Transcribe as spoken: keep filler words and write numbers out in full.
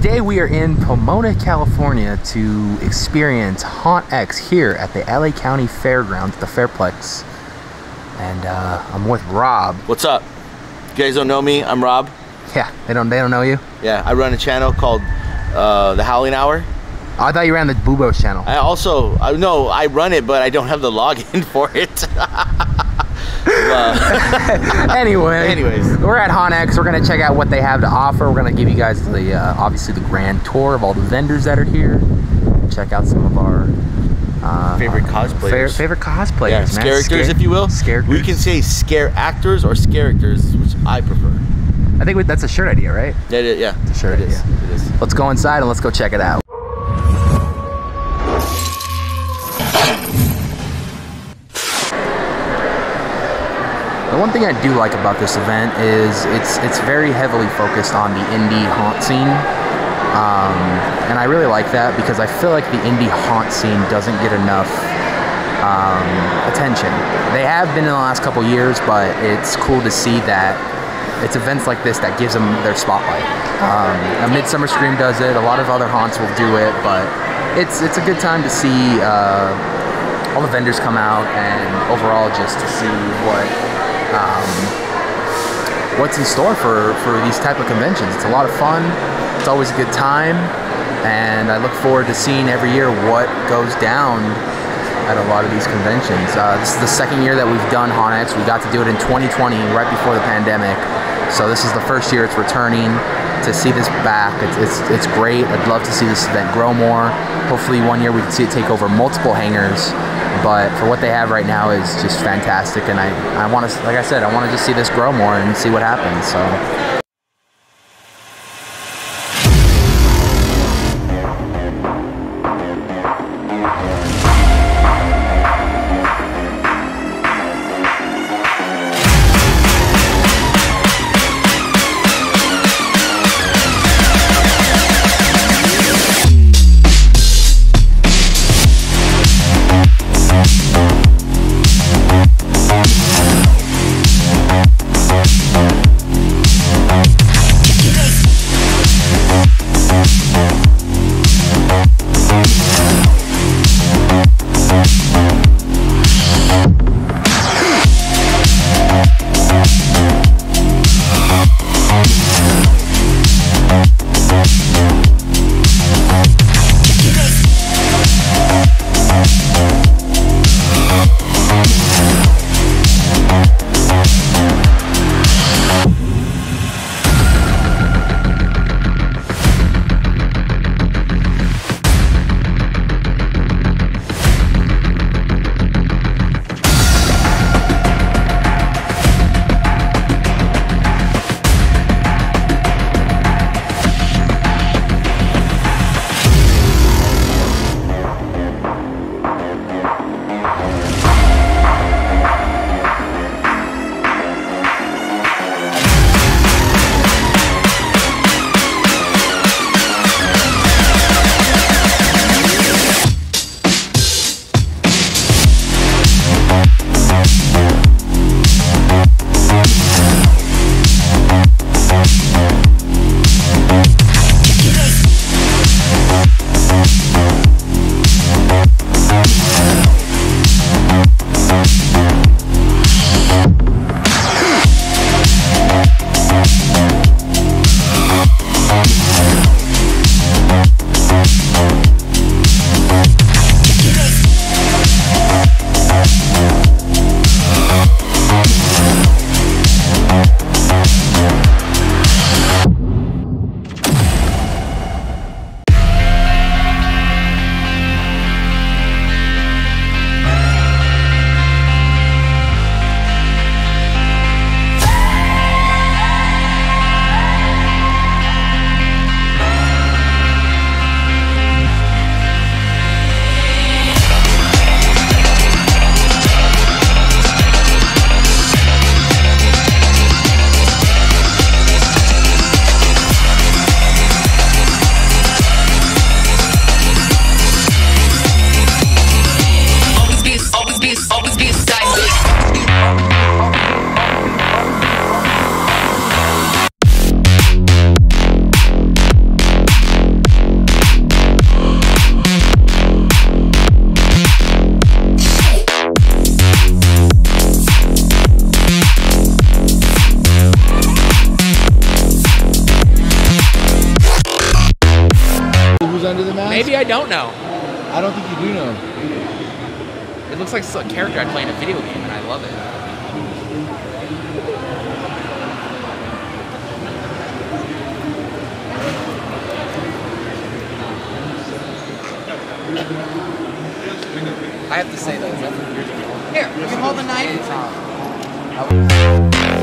Today we are in Pomona, California to experience Haunt X here at the L A County Fairgrounds, the Fairplex. And uh, I'm with Rob. What's up? You guys don't know me, I'm Rob. Yeah, they don't, they don't know you? Yeah, I run a channel called uh, The Howling Hour. Oh, I thought you ran the Bubo's channel. I also, I, no, I run it, but I don't have the login for it. Uh, anyway, anyways, we're at Haunt X. We're gonna check out what they have to offer. We're gonna give you guys the uh, obviously the grand tour of all the vendors that are here. Check out some of our uh, favorite cosplayers. Fair, favorite cosplayers, yeah, man. Characters, if you will. Scarecters. We can say scare actors or characters, which I prefer. I think we, that's a shirt idea, right? Yeah, it is, yeah. It's a shirt it idea. Is, it is. Let's go inside and let's go check it out. The one thing I do like about this event is it's it's very heavily focused on the indie haunt scene, um, and I really like that because I feel like the indie haunt scene doesn't get enough um, attention. They have been in the last couple years, but it's cool to see that it's events like this that gives them their spotlight. Um, A Midsummer Scream does it. A lot of other haunts will do it, but it's it's a good time to see uh, all the vendors come out and overall just to see what. Um, what's in store for, for these type of conventions. It's a lot of fun, it's always a good time, and I look forward to seeing every year what goes down at a lot of these conventions. Uh, this is the second year that we've done Haunt X. We got to do it in twenty twenty, right before the pandemic, so this is the first year it's returning. To see this back, it's, it's, it's great. I'd love to see this event grow more. Hopefully one year we can see it take over multiple hangars, but for what they have right now is just fantastic, and I, I want to, like I said, I want to just see this grow more and see what happens, so. was under the mask? Maybe I don't know. I don't think you do know. It looks like a character I play in a video game, and I love it. I have to say that. Here, you can hold the knife.